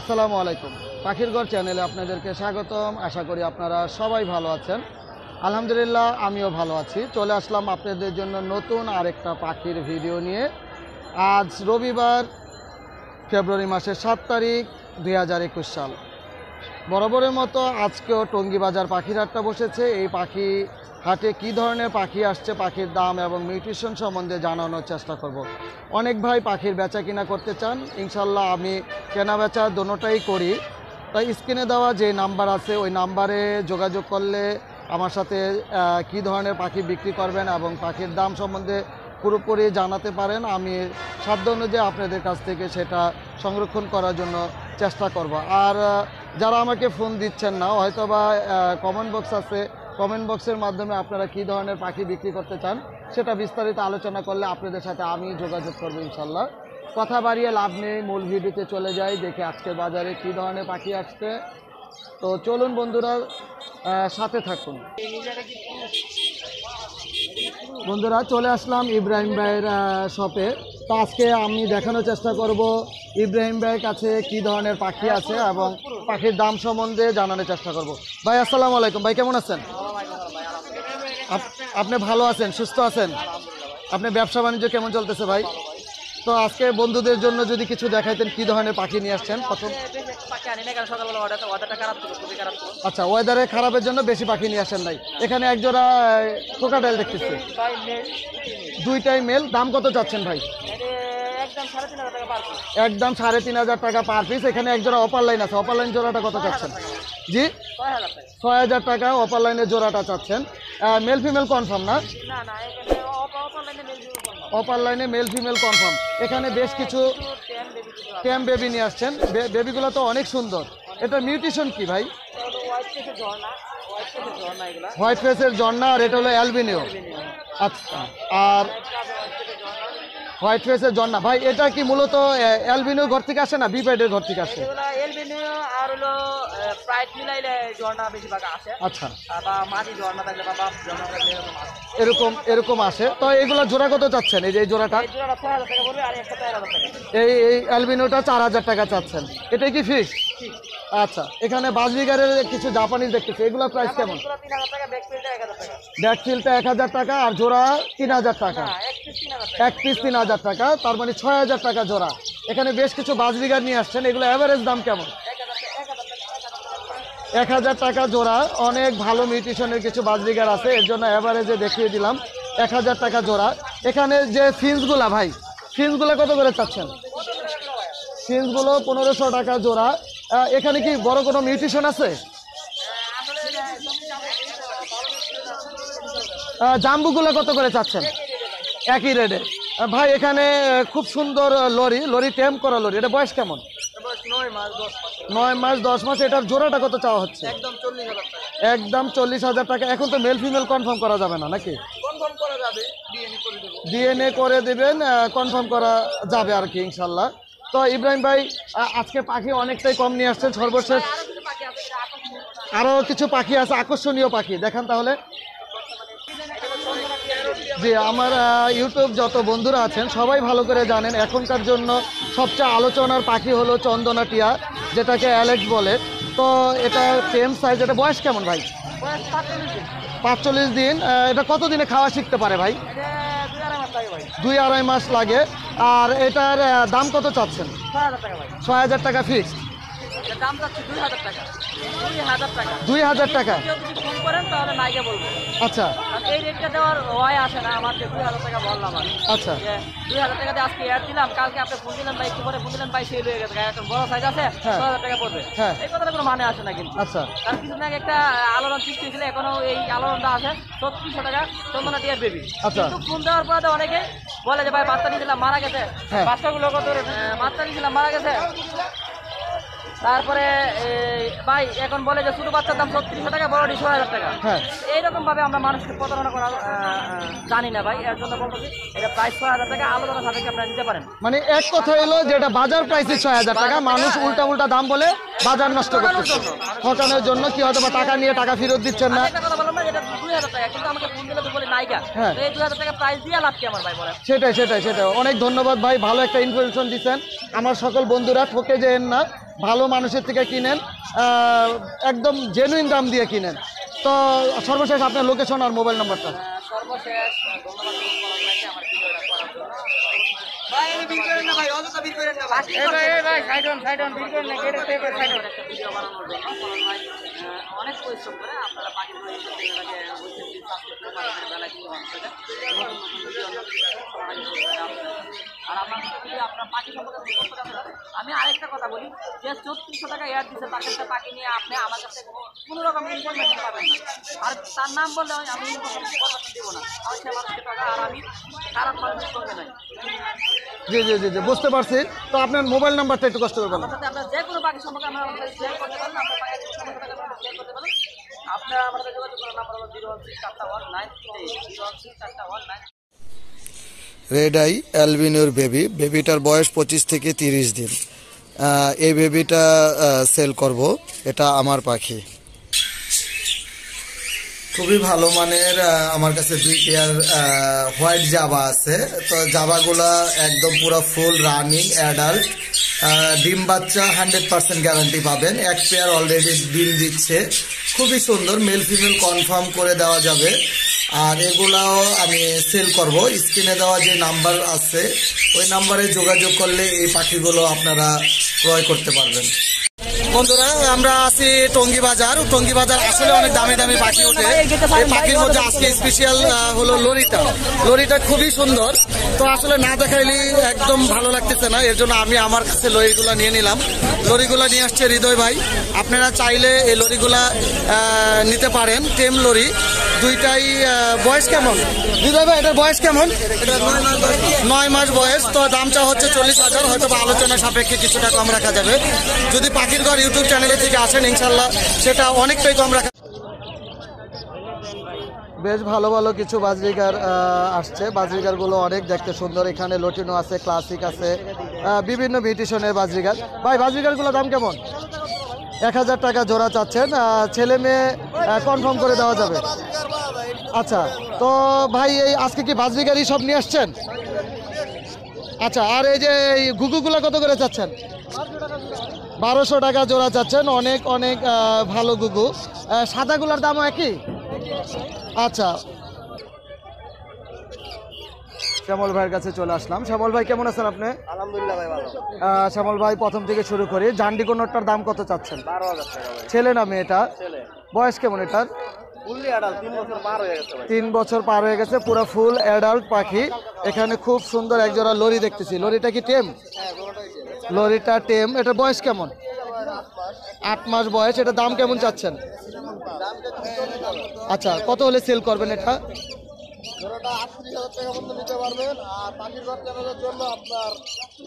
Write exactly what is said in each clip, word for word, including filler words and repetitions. আসসালামু আলাইকুম। পাখির-ঘর চ্যানেলে আপনাদেরকে স্বাগতম। আশা করি আপনারা সবাই ভালো আছেন। আলহামদুলিল্লাহ আমিও ভালো আছি। চলে আসলাম আপনাদের জন্য নতুন আরেকটা পাখির ভিডিও নিয়ে। আজ রবিবার ফেব্রুয়ারি মাসের সাত তারিখ দুই হাজার একুশ সাল। বরাবরের মতো আজকেও টঙ্গী বাজার পাখির হাটটা বসেছে। এই পাখি হাটে কি ধরনের পাখি আসছে, পাখির দাম এবং মিউটেশন সম্বন্ধে জানানোর চেষ্টা করব। অনেক ভাই পাখির বেচা কিনা করতে চান, ইনশাল্লাহ আমি কেনা বেচা দোনোটাই করি। তাই স্ক্রিনে দেওয়া যে নাম্বার আছে ওই নাম্বারে যোগাযোগ করলে আমার সাথে কি ধরনের পাখি বিক্রি করবেন এবং পাখির দাম সম্বন্ধে পুরোপুরি জানাতে পারেন। আমি সাধ্য অনুযায়ী আপনাদের কাছ থেকে সেটা সংরক্ষণ করার জন্য চেষ্টা করব। আর যারা আমাকে ফোন দিচ্ছেন না, হয়তোবা কমেন্ট বক্স আছে, কমেন্ট বক্সের মাধ্যমে আপনারা কি ধরনের পাখি বিক্রি করতে চান সেটা বিস্তারিত আলোচনা করলে আপনাদের সাথে আমি যোগাযোগ করবো ইনশাল্লাহ। কথা বাড়িয়ে লাভ নেই, মূল ভিডিওতে চলে যাই, দেখে আজকে বাজারে কি ধরনের পাখি আসছে। তো চলুন বন্ধুরা, সাথে থাকুন। বন্ধুরা চলে আসলাম ইব্রাহিম ভাইয়ের শপে। তো আজকে আমি দেখানোর চেষ্টা করব ইব্রাহিম ভাইয়ের কাছে কি ধরনের পাখি আছে এবং পাখির দাম সম্বন্ধে জানানোর চেষ্টা করব। ভাই আসসালামু আলাইকুম। ভাই কেমন আছেন? আপনি ভালো আছেন, সুস্থ আছেন? আপনি ব্যবসা বাণিজ্য কেমন চলতেছে ভাই? তো আজকে বন্ধুদের জন্য যদি কিছু দেখাইতেন কি ধরনের পাখি নিয়ে আসছেন। প্রথম আচ্ছা, ওয়েদারে খারাপের জন্য বেশি পাখি নিয়ে আসেন নাই। এখানে একজোড়া কোকাটেল দেখতেছি, দুইটাই মেল। দাম কত চাচ্ছেন ভাই? একদম সাড়ে তিন হাজার টাকা পার পিস। এখানে একজোড়া অপার লাইন আছে, অপার লাইন জোড়াটা কত চাচ্ছেন? জি ছয় হাজার টাকা অপার লাইনের জোড়াটা চাচ্ছেন। মেল ফিমেল কনফার্ম না? অপার লাইনে মেল ফিমেল কনফার্ম। এখানে বেশ কিছু ট্যাম বেবি নিয়ে আসছেন, বেবিগুলো তো অনেক সুন্দর। এটা মিউটেশন কি ভাই? হোয়াইট ফেসের ঝর্ণা, আর এটা হলো অ্যালবিনিও। আচ্ছা, আর হোয়াইট ফেসের ঝর্ণা ভাই এটা কি মূলত অ্যালবিনিও ঘর থেকে আসে না বিপ্যাডের ঘর থেকে আসে? আচ্ছা এরকম এরকম আসে। তো এগুলো জোড়া কত চাচ্ছেন? এই যে জোড়াটা এই এই অ্যালবিনোটা চার হাজার টাকা চাচ্ছেন, এটা কি ফিক্স? আচ্ছা, এখানে বাজরিগারের কিছু জাপানিজ দেখতেছি, এগুলোর প্রাইস কেমন? ব্যাকফিলটা এক হাজার টাকা আর জোড়া তিন হাজার টাকা, এক পিস তিন হাজার টাকা, তার মানে ছয় হাজার টাকা জোড়া। এখানে বেশ কিছু বাজরিগার নিয়ে আসছেন, এগুলো অ্যাভারেজ দাম কেমন? এক হাজার টাকা জোড়া। অনেক ভালো মিউটেশনের কিছু বাজরিগার আছে, এর জন্য অ্যাভারেজে দেখিয়ে দিলাম এক হাজার টাকা জোড়া। এখানে যে ফিন্সগুলা ভাই, ফিন্সগুলো কত করে চাচ্ছেন? ফিন্সগুলো পনেরোশো টাকা জোড়া। এখানে কি বড় কোনো মিউটেশন আছে? জাম্বুগুলো কত করে চাচ্ছেন? একই রেডে ভাই। এখানে খুব সুন্দর লোরি, লোরি টেম করা লোরি, এটা বয়স কেমন? নয় মাস দশ মাস। এটার জোড়াটা কত চাওয়া হচ্ছে? একদম চল্লিশ হাজার টাকা। এখন তো মেল ফিমেল কনফার্ম করা যাবে না নাকি? ডিএনএ করে দেবেন, কনফার্ম করা যাবে আর কি ইনশাল্লাহ। তো ইব্রাহিম ভাই আজকে পাখি অনেকটাই কম নিয়ে আসছেন। সর্বশেষ আরও কিছু পাখি আছে, আকর্ষণীয় পাখি দেখান তাহলে। যে আমার ইউটিউব যত বন্ধুরা আছেন সবাই ভালো করে জানেন এখনকার জন্য সবচেয়ে আলোচনার পাখি হলো চন্দনা টিয়া, যেটাকে অ্যালেক্স বলে। তো এটা সেম সাইজ, এটা বয়স কেমন ভাই? পাঁচচল্লিশ দিন। এটা কত দিনে খাওয়া শিখতে পারে ভাই? দুই আড়াই মাস লাগে। আর এটার দাম কত চাচ্ছেন? ছয় হাজার টাকা ফিক্স। দুই হাজার টাকা। আচ্ছা অনেকে বলে যে ভাই বাচ্চা নিয়েছিলাম মারা গেছে, বাচ্চাগুলো কত বাচ্চা নিয়েছিলাম মারা গেছে। তারপরে ভাই এখন বলে যে ছোট বাচ্চার দাম ছত্রিশশো টাকা, বড়টি ছয় হাজার টাকা। এইরকম ভাবে আমরা মানুষকে প্রতারণা করা জানি না ভাই, এর জন্য বলতেছি এটা প্রাইস ছয় হাজার টাকা, আলোচনা সাপেক্ষে আপনারা নিতে পারেন। মানে এক কথা হলো যেটা বাজার প্রাইসই ছয় হাজার টাকা, মানুষ উল্টা উল্টা দাম বলে বাজার নষ্ট করছে। ঠকানোর জন্য কি হয়তো বা টাকা নিয়ে টাকা ফেরত দিচ্ছেন না। সেটাই সেটাই সেটাই। অনেক ধন্যবাদ ভাই, ভালো একটা ইনফরমেশন দিচ্ছেন। আমার সকল বন্ধুরা ঠকে যেন না, ভালো মানুষের থেকে কিনেন, একদম জেনুইন দাম দিয়ে কিনেন। তো সর্বশেষ আপনার লোকেশন আর মোবাইল নাম্বারটা। সর্বশেষ আমি আরেকটা কথা বলি, যে চৌত্রিশশো টাকা এয়ার দিচ্ছে তার কাছে পাখি নিয়ে আপনি আমার কাছে কোনো রকম ইনফরমেশন পাবেন না। আর তার নাম বললে আমি ইনফরমেশন দেবো না, আমি সে মানুষকে টাকা আর আমি খারাপ মানুষের সঙ্গে নাই। জি জি জি জি বুঝতে পারছি। তো আপনার মোবাইল নাম্বারটা একটু কষ্ট করবেন, আপনার যে কোনো পাখি সম্পর্কে আমরা শেয়ার করতে পারেন, আপনার পাখি শেয়ার করতে পারেন। আপনার আমাদের যোগাযোগ করার নাম্বার হলো জিরো ওয়ান সিক্স চারটা one nine zero one six চারটা ওয়ান নাইন। রেডাই অ্যালবিনোর বেবি, বেবিটার বয়স পঁচিশ থেকে তিরিশ দিন। এই বেবিটা সেল করব, এটা আমার পাখি খুবই ভালো মানের। আমার কাছে দুই পেয়ার হোয়াইট জাবা আছে, তো জাবাগুলা একদম পুরো ফুল রানিং অ্যাডাল্ট, ডিম বাচ্চা হান্ড্রেড পার্সেন্ট গ্যারান্টি পাবেন। এক পেয়ার অলরেডি ডিম দিচ্ছে, খুবই সুন্দর, মেল ফিমেল কনফার্ম করে দেওয়া যাবে। আর এগুলাও আমি সেল করব। স্ক্রিনে দেওয়া যে নাম্বার আছে ওই নাম্বারে যোগাযোগ করলে এই পাখিগুলো আপনারা ক্রয় করতে পারবেন। বন্ধুরা, আমরা আছি টঙ্গী বাজার। টঙ্গী বাজার আসলে অনেক দামি দামি পাখি ওঠে। এই পাখির মধ্যে আজকে স্পেশাল হলো লোরিটা। লোরিটা খুবই সুন্দর, তো আসলে না দেখাইলে একদম ভালো লাগতেছে না, এর জন্য আমি আমার কাছে লোরিগুলো নিয়ে নিলাম। লোরিগুলা নিয়ে আসছে হৃদয় ভাই। আপনারা চাইলে এই লোরিগুলা নিতে পারেন, টেম লোরি দুইটাই। বয়স কেমন হৃদয় ভাই? এটার বয়স কেমন? নয় মাস বয়স। তো দামটা হচ্ছে চল্লিশ হাজার, হয়তো বা আলোচনা সাপেক্ষে কিছুটা কম রাখা যাবে। যদি পাখির-ঘর ইউটিউব চ্যানেলে থেকে আসেন ইনশাল্লাহ সেটা অনেকটাই কম রাখা। বেশ ভালো ভালো কিছু বাজরিগার আসছে, বাজরিগারগুলো অনেক দেখতে সুন্দর। এখানে লটিনো আছে, ক্লাসিক আছে, বিভিন্ন মিউটেশনের বাজরিগার। ভাই বাজরিগারগুলো দাম কেমন? এক হাজার টাকা জোড়া চাচ্ছেন। ছেলে মেয়ে কনফার্ম করে দেওয়া যাবে। আচ্ছা, তো ভাই এই আজকে কি বাজরিগার সব নিয়ে আসছেন? আচ্ছা, আর এই যে ঘুঘুগুলো কত করে চাচ্ছেন? বারোশো টাকা জোড়া চাচ্ছেন। অনেক অনেক ভালো ঘুঘু। সাদাগুলোর দামও একই? আচ্ছা, শ্যামল ভাইয়ের কাছে চলে আসলাম। শ্যামল ভাই কেমন আছেন আপনি? আলহামদুলিল্লাহ ভাই ভালো। শ্যামল ভাই, প্রথম থেকে শুরু করি, জান্ডি কোনোটার দাম কত চাচ্ছেন? বারো হাজার টাকা। ছেলে না মেয়েটা? ছেলে। বয়স কেমন এটার? তিন বছর পার হয়ে গেছে, পুরো ফুল অ্যাডাল্ট পাখি। এখানে খুব সুন্দর একজোড়া লরি দেখতেছি। লরিটা কি টেম? লরিটা টেম। এটা বয়স কেমন? আট মাস বয়স। এটা দাম কেমন চাচ্ছেন? আচ্ছা, কত হলে সেল করবেন এটা?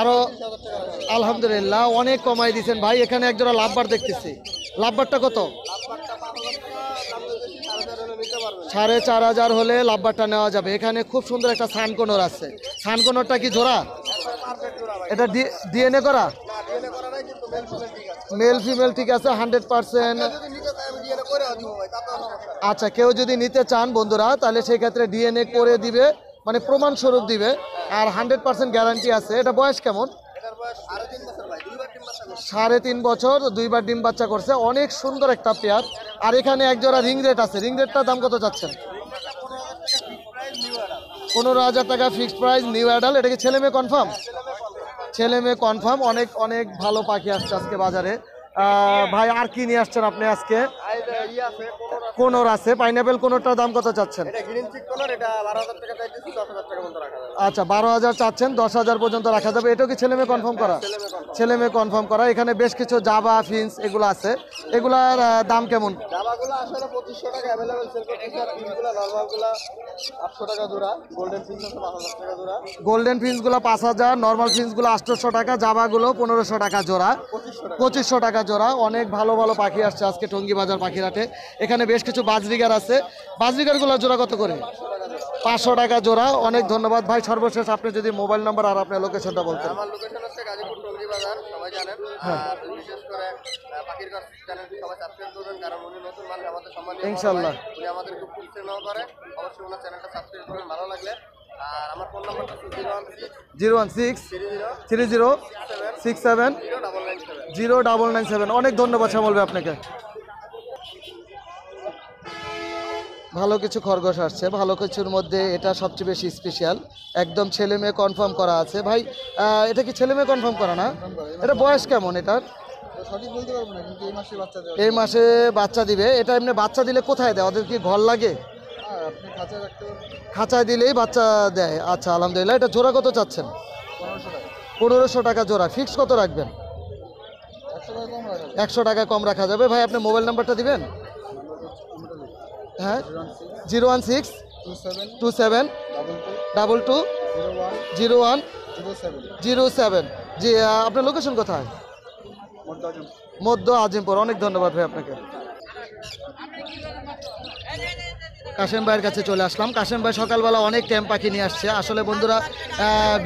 আরো আলহামদুলিল্লাহ অনেক কমাই দিচ্ছেন ভাই। এখানে একজোড়া লাভবার দেখতেছি, লাভবারটা কত? সাড়ে চার হাজার হলে লাভবারটা নেওয়া যাবে। এখানে খুব সুন্দর একটা সানকোনর আছে। সানকোনরটা কি জোড়া? এটা ডিএনএ করা? মেল ফিমেল ঠিক আছে, হান্ড্রেড পার্সেন্ট। আচ্ছা, কেউ যদি নিতে চান বন্ধুরা তাহলে সেক্ষেত্রে ডিএনএ করে দিবে, মানে প্রমাণ স্বরূপ দিবে, আর হান্ড্রেড পার্সেন্ট গ্যারান্টি আছে। এটা বয়স কেমন? সাড়ে তিন বছর, দুইবার ডিম বাচ্চা করছে। অনেক সুন্দর একটা পেয়ার। আর এখানে একজোড়া রিংরেট আছে। রিংরেটটার দাম কত চাচ্ছেন? পনেরো হাজার টাকা ফিক্সড প্রাইস, নিউ অ্যাডাল্ট। এটা কি ছেলে মেয়ে কনফার্ম? ছেলে মেয়ে কনফার্ম। অনেক অনেক ভালো পাখি আসছে আজকে বাজারে। ভাই আর কি নিয়ে আসছেন আপনি আজকে? কোনর আছে, পাইনাপেল। কোনরটার দাম কত চাচ্ছেন? আচ্ছা, বারো হাজার চাচ্ছেন, দশ হাজার পর্যন্ত রাখা যাবে। এটা কি ছেলে মেয়ে কনফার্ম করা? ছেলে মেয়ে কনফার্ম করা। এখানে বেশ কিছু জাবা, ফিন্স এগুলো আছে। এগুলার দাম কেমন? গোল্ডেন ফিন্স গুলো পাঁচ হাজার, নর্মাল ফিন্স গুলো আটশোশো টাকা, জাবা গুলো পনেরোশো টাকা জোড়া, পঁচিশশো টাকা জোড়া। অনেক ভালো ভালো পাখি আসছে আজকে টঙ্গী বাজার পাখিরাটে। এখানে বেশ কিছু বাজরিগার আছে। বাজরিগারগুলো জোড়া কত করে? পাঁচশো টাকা জোড়া। অনেক ধন্যবাদ ভাই। সর্বশেষ আপনি যদি মোবাইল নাম্বার আর আপনার লোকেশনটা বলতেন। আমার লোকেশন হচ্ছে গাজীপুর টঙ্গী বাজার, সবাই জানেন। আর বিশেষ করে পাখির-ঘর চ্যানেল সবাই সাবস্ক্রাইব করবেন, কারণ উনি নতুন মানুষ, আমাদের সম্মান, ইনশাআল্লাহ উনি আমাদের খুব উৎসাহ করে। অবশ্যই ওনার চ্যানেলটা সাবস্ক্রাইব করবেন, ভালো লাগলে zero one six three zero six seven zero double nine seven. অনেক ধন্যবাদ শ্যামল ভাই আপনাকে। ভালো কিছু খরগোশ আসছে, ভালো কিছুর মধ্যে এটা সবচেয়ে বেশি স্পেশাল। একদম ছেলে মেয়ে কনফার্ম করা আছে ভাই। এটা কি ছেলে মেয়ে কনফার্ম করা না? এটা বয়স কেমন এটার? সঠিক বলতে পারবো না, কিন্তু এই মাসে বাচ্চা দেবে। এই মাসে বাচ্চা দিবে। এটা এমনি বাচ্চা দিলে কোথায় দেয়? ওদের কি ঘর লাগে? আপনি খাঁচায় রাখতে পারবেন, খাঁচায় দিলেই বাচ্চা দেয়। আচ্ছা আলহামদুলিল্লাহ। এটা জোড়া কত চাচ্ছেন? পনেরোশো টাকা। পনেরোশো টাকা জোড়া। ফিক্স কত রাখবেন? একশো টাকা কম রাখা যাবে। ভাই আপনি মোবাইল নাম্বারটা দিবেন? হ্যাঁ, zero one six two seven double two zero one zero seven. জি আপনার লোকেশন কোথায়? মধ্য আজিমপুর। অনেক ধন্যবাদ ভাই আপনাকে। কাশেম ভাইয়ের কাছে চলে আসলাম। কাশেম ভাই সকালবেলা অনেক ট্যাম্প পাখি নিয়ে আসছে। আসলে বন্ধুরা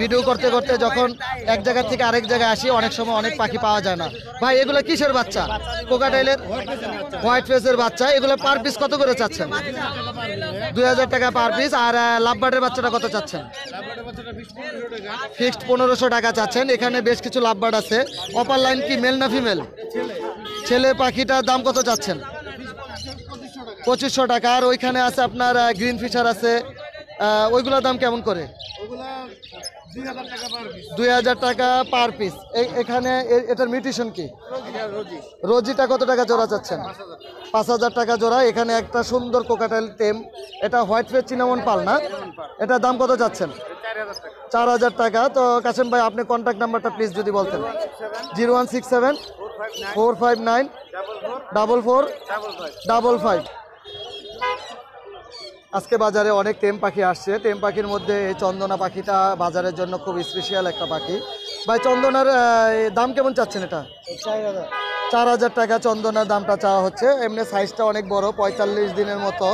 ভিডিও করতে করতে যখন এক জায়গা থেকে আরেক জায়গায় আসি অনেক সময় অনেক পাখি পাওয়া যায় না। ভাই এগুলো কিসের বাচ্চা? কোকাটেলের হোয়াইট ফেসের বাচ্চা। এগুলো পার পিস কত করে চাচ্ছেন? দুই হাজার টাকা পার পিস। আর লাভবার্ডের বাচ্চাটা কত চাচ্ছেন? ফিক্সড পনেরোশো টাকা চাচ্ছেন। এখানে বেশ কিছু লাভবার্ড আছে। অপার লাইন কি মেল না ফিমেল? ছেলে। পাখিটার দাম কত চাচ্ছেন? পঁচিশশো টাকা। আর ওইখানে আছে আপনার গ্রিন ফিশার আছে, ওইগুলোর দাম কেমন করে? দুই হাজার টাকা পার পিস। এখানে এটার মিউটেশন কি? রোজিটা কত টাকা জোড়া চাচ্ছেন? পাঁচ হাজার টাকা জোড়া। এখানে একটা সুন্দর কোকাটেল টেম, এটা হোয়াইট ফেস চিনামন পাল না? এটার দাম কত চাচ্ছেন? চার হাজার টাকা। তো কাশেম ভাই আপনি কন্ট্যাক্ট নাম্বারটা প্লিজ যদি বলতেন। Zero one six seven four five nine double four double five. আজকে বাজারে অনেক টেম পাখি আসছে। টেম পাখির মধ্যে এই চন্দনা পাখিটা বাজারের জন্য খুব স্পেশাল একটা পাখি। ভাই চন্দনার দাম কেমন চাচ্ছেন? এটা চার হাজার টাকা চন্দনার দামটা চাওয়া হচ্ছে। এমনি সাইজটা অনেক বড়, পঁয়তাল্লিশ দিনের মতো।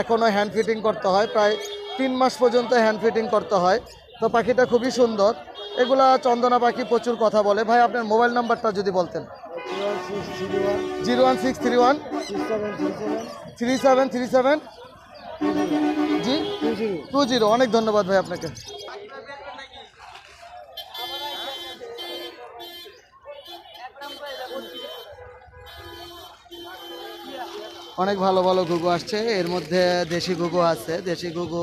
এখনও হ্যান্ড ফিটিং করতে হয়, প্রায় তিন মাস পর্যন্ত হ্যান্ড ফিটিং করতে হয়। তো পাখিটা খুবই সুন্দর। এগুলা চন্দনা পাখি প্রচুর কথা বলে। ভাই আপনার মোবাইল নাম্বারটা যদি বলতেন। Zero one six three one three seven three seven জি টু জিরো। অনেক ধন্যবাদ ভাই আপনাকে। অনেক ভালো ভালো ঘুঘু আসছে। এর মধ্যে দেশি ঘুঘু আছে। দেশি ঘুঘু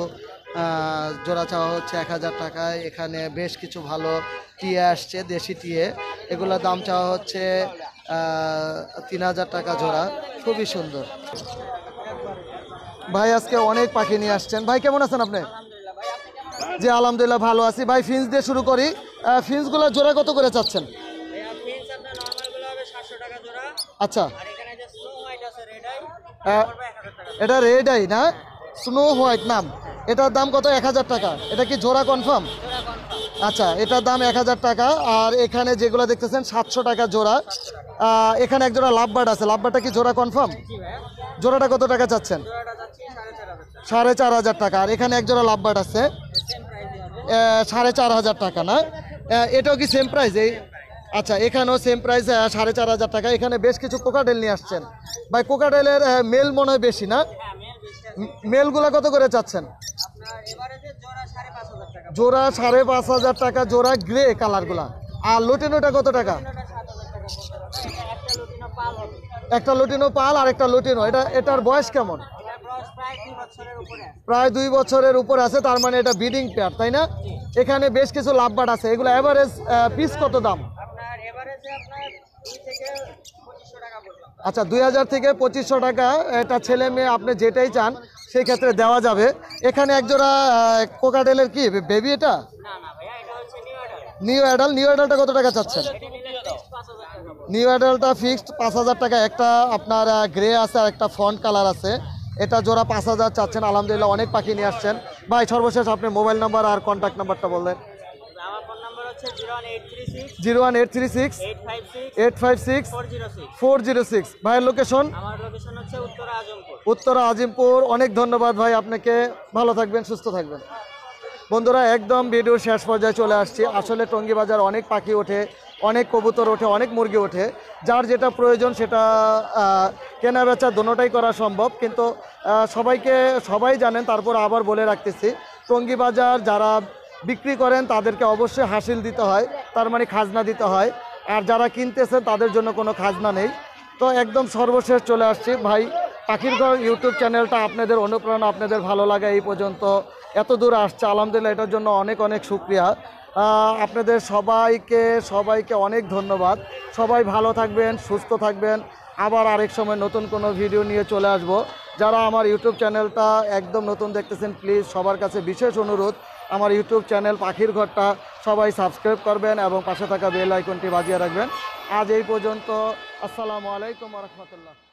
জোড়া চাওয়া হচ্ছে এক হাজার টাকায়। এখানে বেশ কিছু ভালো টিয়ে আসছে, দেশি টিয়ে। এগুলোর দাম চাওয়া হচ্ছে তিন হাজার টাকা জোড়া। খুবই সুন্দর। ভাই আজকে অনেক পাখি নিয়ে আসছেন। ভাই কেমন আছেন আপনি? জি আলহামদুলিল্লাহ ভালো আছি। ভাই ফিন্স দিয়ে শুরু করি। ফিন্সগুলো জোড়া কত করে চাচ্ছেন? আচ্ছা এটা রেড আই না স্নো হোয়াইট নাম? এটার দাম কত? এক হাজার টাকা। এটা কি জোড়া কনফার্ম? আচ্ছা এটার দাম এক হাজার টাকা। আর এখানে যেগুলো দেখতেছেন সাতশো টাকা জোড়া। এখানে এক জোড়া লাভবার্ড আছে। লাভবার্ডটা কি জোড়া কনফার্ম? জোড়াটা কত টাকা চাচ্ছেন? সাড়ে চার হাজার টাকা। আর এখানে এক জোড়া লাভবার্ড আছে সাড়ে চার হাজার টাকা না? এটাও কি সেম প্রাইস? এই আচ্ছা এখানেও সেম প্রাইস সাড়ে চার হাজার টাকা। এখানে বেশ কিছু কোকাটেল নিয়ে আসছেন। ভাই কোকাটেলের মেল মনে হয় বেশি না? মেলগুলা কত করে চাচ্ছেন? জোড়া সাড়ে পাঁচ হাজার টাকা জোড়া। গ্রে কালারগুলা। আর লুটিনোটা কত টাকা? একটা লুটিনো পাল আর একটা লুটিনো। এটা এটার বয়স কেমন? প্রায় দুই বছরের উপর আছে। তার মানে এটা ব্রিডিং পেয়ার তাই না? এখানে বেশ কিছু লাভবার্ড আছে। এগুলো এভারেজ পিস কত দাম? আচ্ছা দুই হাজার থেকে পঁচিশশো টাকা। এটা ছেলে মেয়ে আপনি যেটাই চান সেই ক্ষেত্রে দেওয়া যাবে। এখানে একজোড়া কোকাটেলের কি বেবি? এটা নিউ অ্যাডাল্ট। নিউ অ্যাডাল্টটা কত টাকা চাচ্ছেন? নিউ অ্যাডাল্টটা ফিক্সড পাঁচ হাজার টাকা। একটা আপনার গ্রে আছে আর একটা ফন্ট কালার আছে। এটা জোড়া পাঁচ হাজার চাচ্ছেন। আলহামদুলিল্লাহ অনেক পাখি নিয়ে আসছেন। ভাই সর্বশেষ আপনি মোবাইল নাম্বার আর কন্ট্যাক্ট নাম্বারটা বললেন। Zero one eight three six eight five six four zero six. ভাইয়ের লোকেশন? উত্তরা আজিমপুর। অনেক ধন্যবাদ ভাই আপনাকে। ভালো থাকবেন, সুস্থ থাকবেন। বন্ধুরা একদম ভিডিওর শেষ পর্যায়ে চলে আসছি। আসলে টঙ্গী বাজার অনেক পাখি ওঠে, অনেক কবুতর ওঠে, অনেক মুরগি ওঠে। যার যেটা প্রয়োজন সেটা কেনা বেচা দোনোটাই করা সম্ভব। কিন্তু সবাইকে সবাই জানেন, তারপর আবার বলে রাখতেছি টঙ্গী বাজার যারা বিক্রি করেন তাদেরকে অবশ্যই হাসিল দিতে হয়, তার মানে খাজনা দিতে হয়, আর যারা কিনতেছেন তাদের জন্য কোনো খাজনা নেই। তো একদম সর্বশেষ চলে আসছি ভাই, পাখির-ঘর ইউটিউব চ্যানেলটা আপনাদের অনুপ্রেরণা, আপনাদের ভালো লাগা এই পর্যন্ত এত দূর আসছে, আলহামদুলিল্লাহ এটার জন্য অনেক অনেক শুক্রিয়া। আপনাদের সবাইকে সবাইকে অনেক ধন্যবাদ। সবাই ভালো থাকবেন, সুস্থ থাকবেন। আবার আরেক সময় নতুন কোনো ভিডিও নিয়ে চলে আসব। যারা আমার ইউটিউব চ্যানেলটা একদম নতুন দেখতেছেন, প্লিজ সবার কাছে বিশেষ অনুরোধ, আমার ইউটিউব চ্যানেল পাখির-ঘরটা সবাই সাবস্ক্রাইব করবেন এবং পাশে থাকা বেল আইকনটি বাজিয়ে রাখবেন। আজ এই পর্যন্ত। আসসালামু আলাইকুম ওয়া রাহমাতুল্লাহ।